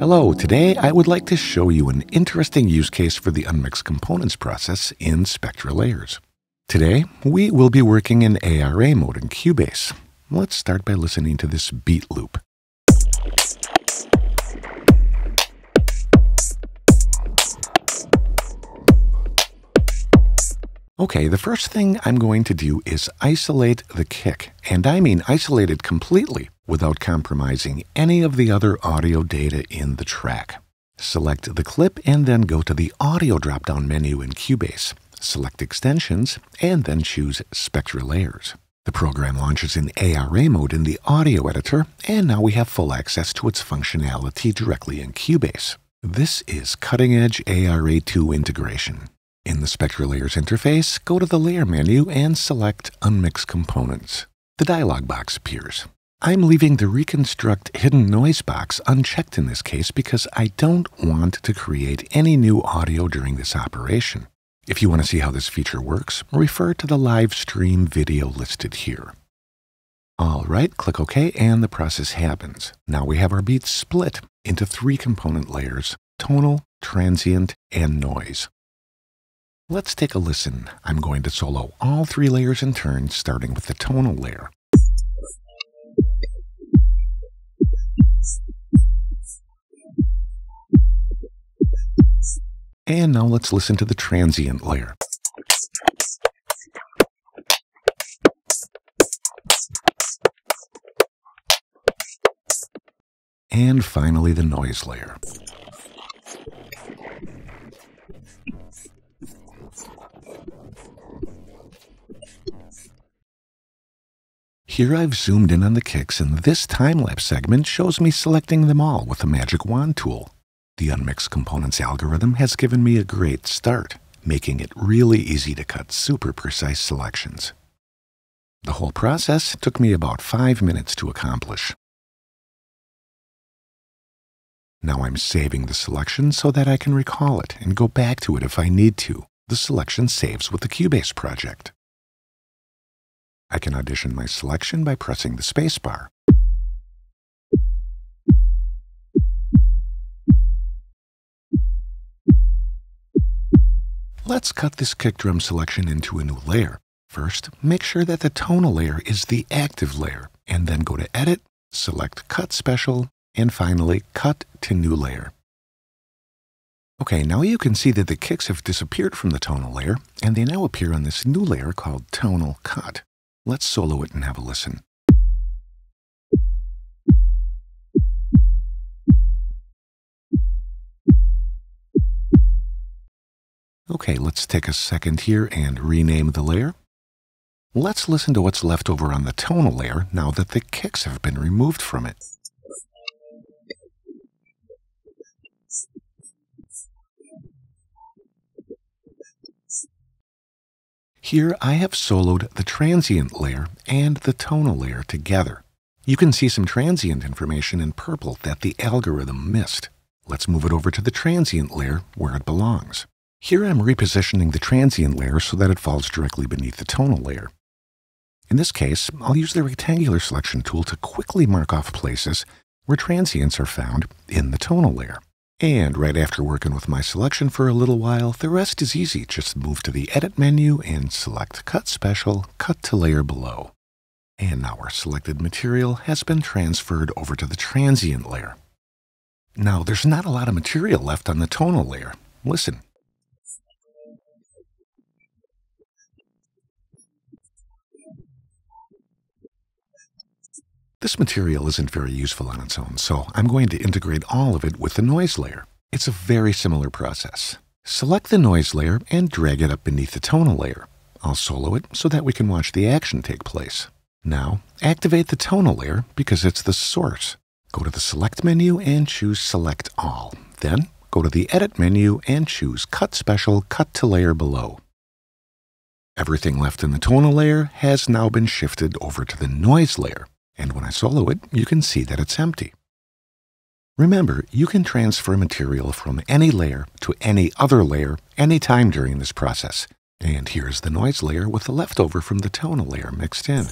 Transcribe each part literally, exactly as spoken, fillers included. Hello, today I would like to show you an interesting use case for the unmixed components process in SpectraLayers. Today, we will be working in A R A mode in Cubase. Let's start by listening to this beat loop. Okay, the first thing I'm going to do is isolate the kick, and I mean isolate it completely without compromising any of the other audio data in the track. Select the clip and then go to the Audio drop-down menu in Cubase. Select Extensions and then choose SpectraLayers. The program launches in A R A mode in the audio editor, and now we have full access to its functionality directly in Cubase. This is cutting-edge A R A two integration. In the SpectraLayers interface, go to the Layer menu and select Unmix Components. The dialog box appears. I'm leaving the Reconstruct Hidden Noise box unchecked in this case because I don't want to create any new audio during this operation. If you want to see how this feature works, refer to the live stream video listed here. All right, click OK, and the process happens. Now we have our beats split into three component layers: tonal, transient, and noise. Let's take a listen. I'm going to solo all three layers in turn, starting with the tonal layer. And now let's listen to the transient layer. And finally, the noise layer. Here I've zoomed in on the kicks, and this time-lapse segment shows me selecting them all with the magic wand tool. The Unmixed Components algorithm has given me a great start, making it really easy to cut super precise selections. The whole process took me about five minutes to accomplish. Now I'm saving the selection so that I can recall it and go back to it if I need to. The selection saves with the Cubase project. I can audition my selection by pressing the spacebar. Let's cut this kick drum selection into a new layer. First, make sure that the tonal layer is the active layer, and then go to Edit, select Cut Special, and finally Cut to New Layer. Okay, now you can see that the kicks have disappeared from the tonal layer, and they now appear on this new layer called Tonal Cut. Let's solo it and have a listen. Okay, let's take a second here and rename the layer. Let's listen to what's left over on the tonal layer now that the kicks have been removed from it. Here I have soloed the transient layer and the tonal layer together. You can see some transient information in purple that the algorithm missed. Let's move it over to the transient layer where it belongs. Here I'm repositioning the transient layer so that it falls directly beneath the tonal layer. In this case, I'll use the rectangular selection tool to quickly mark off places where transients are found in the tonal layer. And right after working with my selection for a little while, the rest is easy. Just move to the Edit menu and select Cut Special, Cut to Layer Below. And now our selected material has been transferred over to the transient layer. Now, there's not a lot of material left on the tonal layer. Listen. This material isn't very useful on its own, so I'm going to integrate all of it with the noise layer. It's a very similar process. Select the noise layer and drag it up beneath the tonal layer. I'll solo it so that we can watch the action take place. Now, activate the tonal layer because it's the source. Go to the Select menu and choose Select All. Then, go to the Edit menu and choose Cut Special, Cut to Layer Below. Everything left in the tonal layer has now been shifted over to the noise layer. And when I solo it, you can see that it's empty. Remember, you can transfer material from any layer to any other layer anytime during this process. And here's the noise layer with the leftover from the tonal layer mixed in.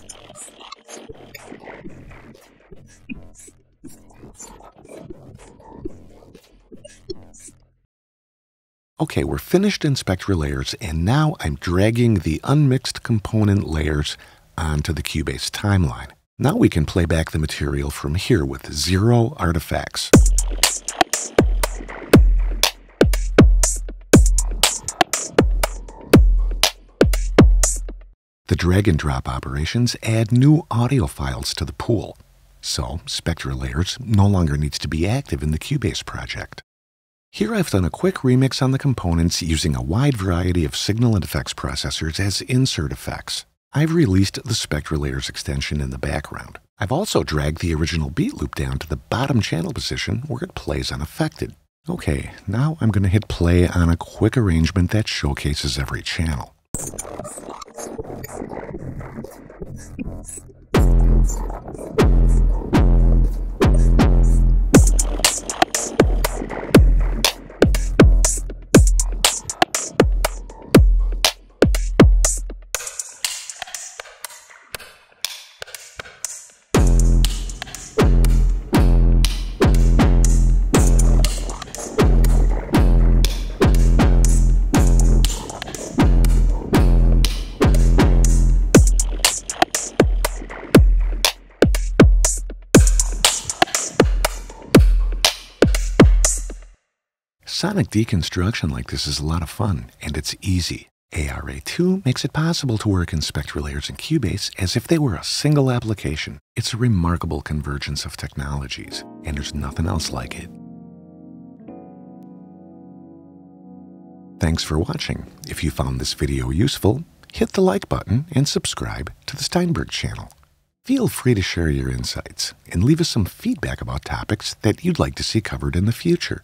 Okay, we're finished in SpectraLayers, and now I'm dragging the unmixed component layers onto the Cubase timeline. Now we can play back the material from here with zero artifacts. The drag and drop operations add new audio files to the pool, so SpectraLayers no longer needs to be active in the Cubase project. Here I've done a quick remix on the components using a wide variety of signal and effects processors as insert effects. I've released the SpectraLayers extension in the background. I've also dragged the original beat loop down to the bottom channel position where it plays unaffected. Okay, now I'm going to hit play on a quick arrangement that showcases every channel. Sonic deconstruction like this is a lot of fun, and it's easy. A R A two makes it possible to work in SpectraLayers and Cubase as if they were a single application. It's a remarkable convergence of technologies, and there's nothing else like it. Thanks for watching. If you found this video useful, hit the like button and subscribe to the Steinberg channel. Feel free to share your insights and leave us some feedback about topics that you'd like to see covered in the future.